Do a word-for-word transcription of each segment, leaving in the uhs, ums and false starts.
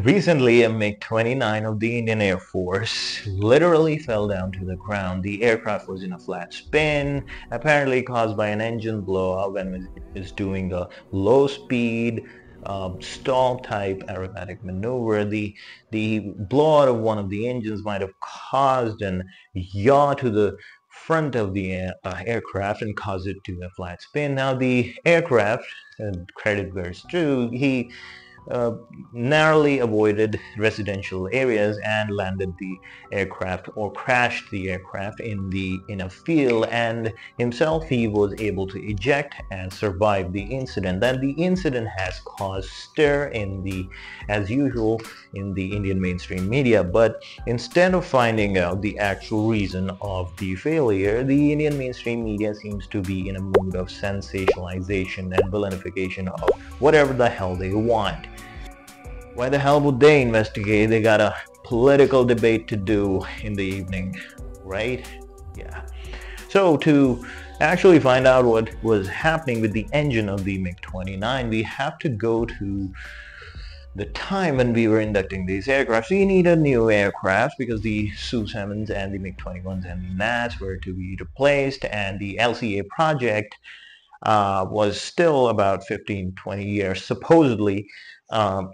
recently a MiG twenty-nine of the Indian Air Force literally fell down to the ground. The aircraft was in a flat spin, apparently caused by an engine blowout when it was doing a low speed Uh, stall type aerobatic maneuver. The the blowout of one of the engines might have caused an yaw to the front of the air, uh, aircraft and caused it to a flat spin. Now the aircraft, uh, credit where it's due, he uh, narrowly avoided residential areas and landed the aircraft, or crashed the aircraft, in the in a field, and himself he was able to eject and survive the incident. Then the incident has caused stir in the, as usual, in the Indian mainstream media, but instead of finding out the actual reason of the failure, the Indian mainstream media seems to be in a mood of sensationalization and villainification of whatever the hell they want. Why the hell would they investigate? They got a political debate to do in the evening, right? Yeah. So to actually find out what was happening with the engine of the MiG twenty-nine, we have to go to the time when we were inducting these aircraft. So you need a new aircraft because the Su sevens and the MiG twenty-ones and the N A S were to be replaced, and the L C A project uh, was still about fifteen to twenty years supposedly Um,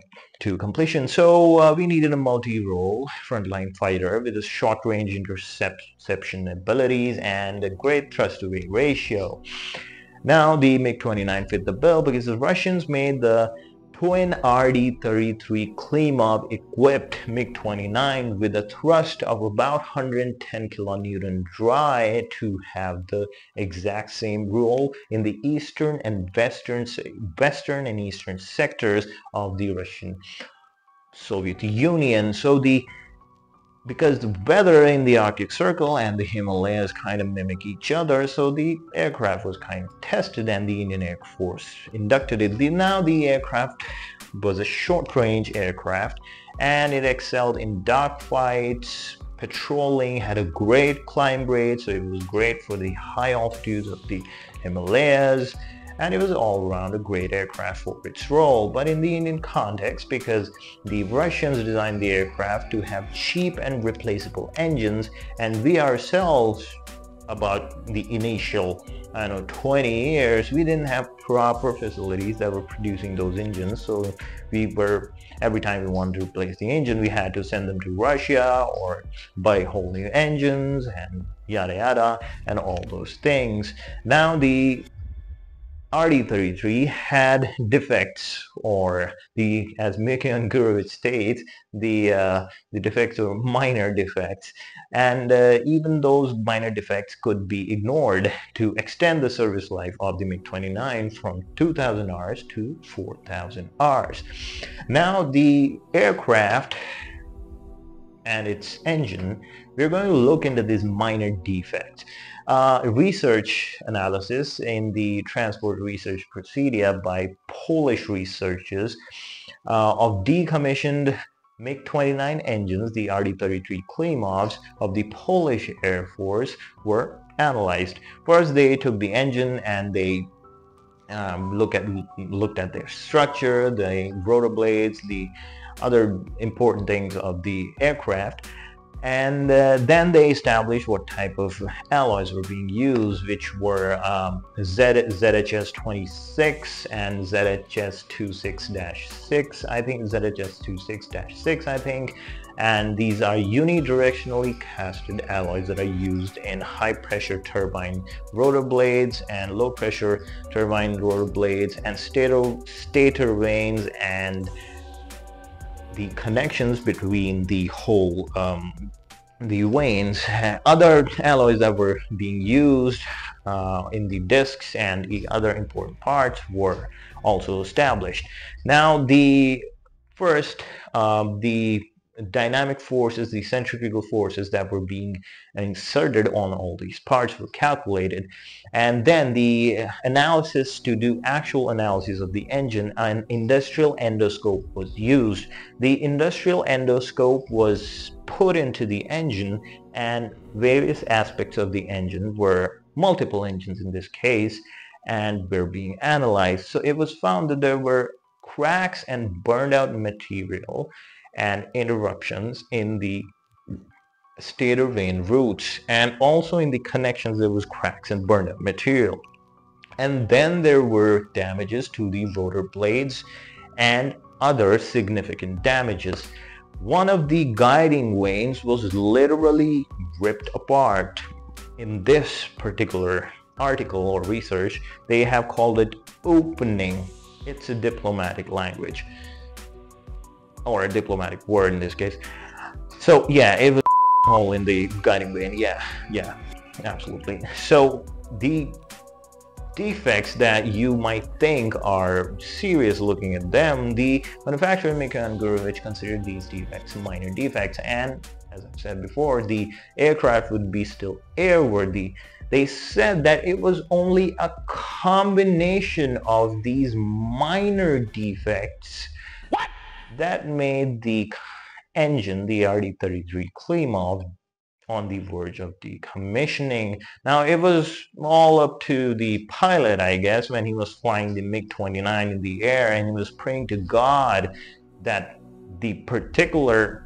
to completion. So uh, we needed a multi-role frontline fighter with a short-range interception abilities and a great thrust-to-weight ratio. Now the MiG twenty-nine fit the bill because the Russians made the twin R D thirty-three Klimov equipped MiG twenty-nine with a thrust of about one hundred ten kilonewton dry to have the exact same role in the eastern and western western and eastern sectors of the Russian Soviet Union. So the because the weather in the Arctic Circle and the Himalayas kind of mimic each other, so the aircraft was kind of tested and the Indian Air Force inducted it. The, now the aircraft was a short-range aircraft and it excelled in dogfights, patrolling, had a great climb rate, so it was great for the high altitudes of the Himalayas, and it was all around a great aircraft for its role. But in the Indian context, because the Russians designed the aircraft to have cheap and replaceable engines, and we ourselves, about the initial, I don't know, twenty years, we didn't have proper facilities that were producing those engines. So we were, every time we wanted to replace the engine, we had to send them to Russia or buy whole new engines and yada yada and all those things. Now the R D thirty-three had defects, or the, as Mikoyan Gurevich states, the uh, the defects were minor defects, and uh, even those minor defects could be ignored to extend the service life of the MiG twenty-nine from two thousand hours to four thousand hours. Now the aircraft and its engine, we're going to look into these minor defects. Uh, research analysis in the Transport Research Procedure by Polish researchers uh, of decommissioned MiG twenty-nine engines, the R D thirty-three Klimovs of the Polish Air Force, were analyzed. First, they took the engine and they um, look at, looked at their structure, the rotor blades, the other important things of the aircraft, and uh, then they established what type of alloys were being used, which were um, Z H S twenty-six and Z H S twenty-six dash six, I think, Z H S twenty-six dash six, I think, and these are unidirectionally casted alloys that are used in high pressure turbine rotor blades and low pressure turbine rotor blades and stator, stator vanes, and the connections between the whole um, the vanes. Other alloys that were being used uh, in the discs and the other important parts were also established. Now the first uh, the dynamic forces, the centrifugal forces that were being inserted on all these parts were calculated, and then the analysis, to do actual analysis of the engine, an industrial endoscope was used. The industrial endoscope was put into the engine, and various aspects of the engine, were multiple engines in this case, and were being analyzed. So it was found that there were cracks and burned out material and interruptions in the stator vane routes, and also in the connections there was cracks and burned out material. And then there were damages to the rotor blades and other significant damages. One of the guiding vanes was literally ripped apart. In this particular article or research, they have called it opening. It's a diplomatic language, or a diplomatic word in this case. So yeah, it was a hole in the guiding vane. Yeah, yeah, absolutely. So the defects that you might think are serious, looking at them, the manufacturer Mikoyan Gurevich considered these defects minor defects, and as I've said before, the aircraft would be still airworthy. They said that it was only a combination of these minor defects what? that made the engine, the R D thirty-three Klimov, on the verge of decommissioning. Now, it was all up to the pilot, I guess, when he was flying the MiG twenty-nine in the air, and he was praying to God that the particular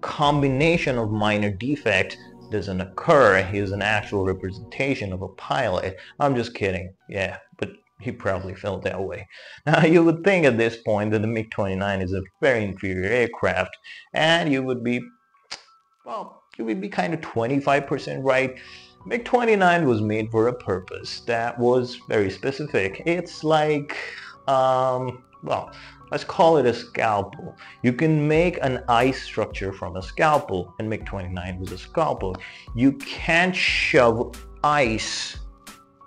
combination of minor defects doesn't occur. He is an actual representation of a pilot. I'm just kidding. Yeah, but he probably felt that way. Now, you would think at this point that the MiG twenty-nine is a very inferior aircraft, and you would be, well, you would be kind of twenty-five percent right. MiG twenty-nine was made for a purpose that was very specific. It's like, um, well, let's call it a scalpel. You can make an ice structure from a scalpel, and MiG twenty-nine was a scalpel. You can't shove ice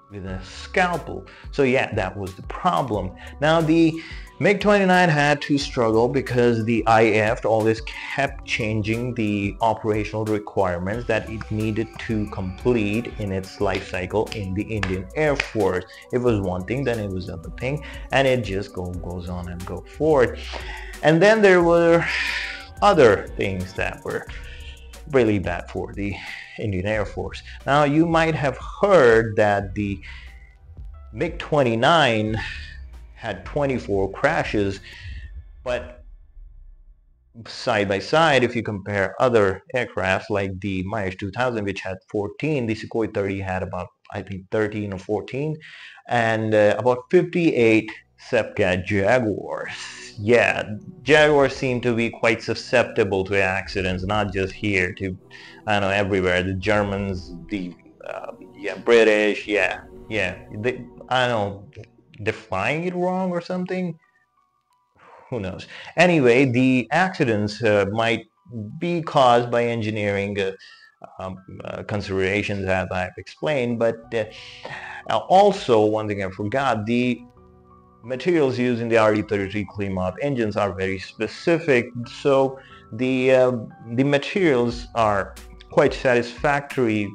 with a scalpel. So yeah, that was the problem. Now, the MiG twenty-nine had to struggle because the I F always kept changing the operational requirements that it needed to complete in its life cycle in the Indian Air Force. It was one thing, then it was another thing, and it just go, goes on and go forward. And then there were other things that were really bad for the Indian Air Force. Now, you might have heard that the MiG twenty-nine had twenty-four crashes, but side by side, if you compare other aircraft like the Mirage two thousand, which had fourteen, the Sukhoi thirty had about, I think, thirteen or fourteen, and uh, about fifty-eight SEPCAT Jaguars. Yeah, Jaguars seem to be quite susceptible to accidents, not just here, to, I don't know, everywhere. The Germans, the uh, yeah, British, yeah, yeah, they, I don't know, defying it wrong or something, who knows. Anyway, the accidents uh, might be caused by engineering uh, um, uh, considerations, as I've explained, but uh, also, one thing I forgot, the materials used in the R D thirty-three Klimov engines are very specific, so the uh, the materials are quite satisfactory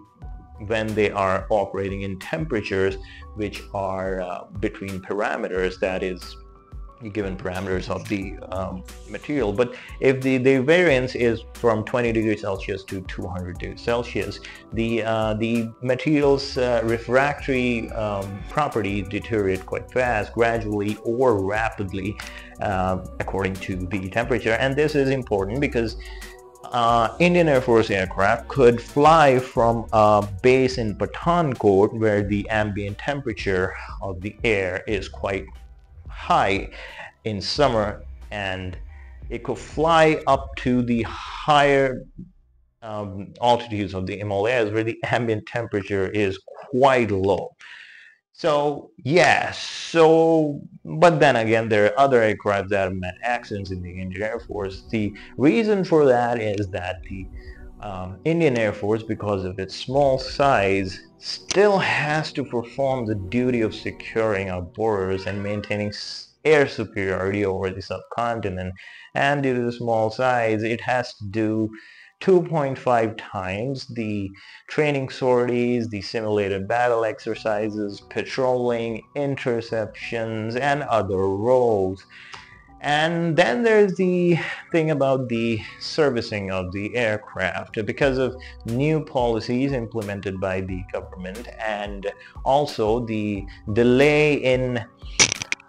when they are operating in temperatures which are uh, between parameters, that is, the given parameters of the um, material. But if the, the variance is from twenty degrees Celsius to two hundred degrees Celsius, the, uh, the material's uh, refractory um, properties deteriorate quite fast, gradually or rapidly, uh, according to the temperature. And this is important because Uh, Indian Air Force aircraft could fly from a base in Pathankot where the ambient temperature of the air is quite high in summer, and it could fly up to the higher um, altitudes of the Himalayas where the ambient temperature is quite low. So yes, so, but then again, there are other aircraft that have met accidents in the Indian Air Force. The reason for that is that the um, Indian Air Force, because of its small size, still has to perform the duty of securing our borders and maintaining air superiority over the subcontinent. And due to the small size, it has to do two point five times the training sorties, the simulated battle exercises, patrolling, interceptions, and other roles. And then there's the thing about the servicing of the aircraft. Because of new policies implemented by the government, and also the delay in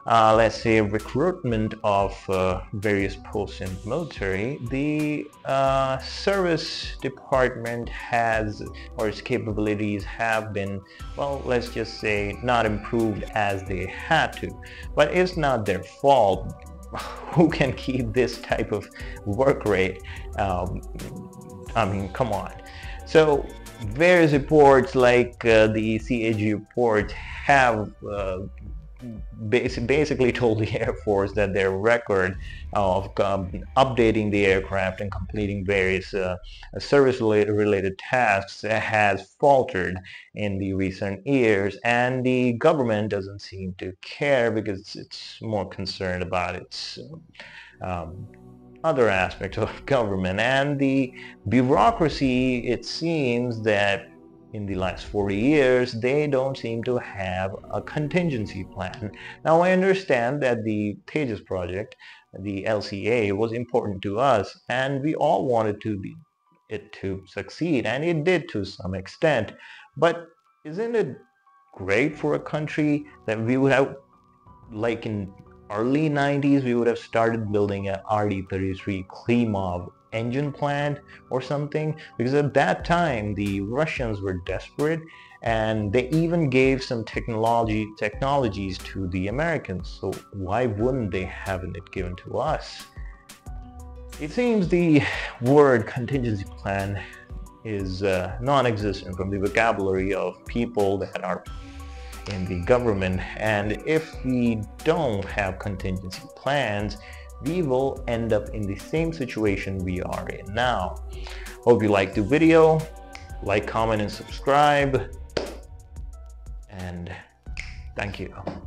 uh, let's say, recruitment of uh, various posts in the military, the uh, service department has, or its capabilities have been, well, let's just say, not improved as they had to. But it's not their fault. Who can keep this type of work rate? Um, I mean, come on. So various reports like uh, the C A G report have uh, bas basically told the Air Force that their record of um, updating the aircraft and completing various uh, service-related tasks has faltered in the recent years, and the government doesn't seem to care because it's more concerned about its um, other aspects of government. And the bureaucracy, it seems that in the last forty years, they don't seem to have a contingency plan. Now, I understand that the Tejas project, the L C A, was important to us, and we all wanted to be, it to succeed, and it did to some extent. But isn't it great for a country that we would have, like in early nineties, we would have started building an R D thirty-three Klimov engine plant or something, because at that time the Russians were desperate, and they even gave some technology technologies to the Americans. So why wouldn't they have it given to us? It seems the word contingency plan is uh, non-existent from the vocabulary of people that are in the government, and if we don't have contingency plans, we will end up in the same situation we are in now. Hope you liked the video. Like, comment, and subscribe. And thank you.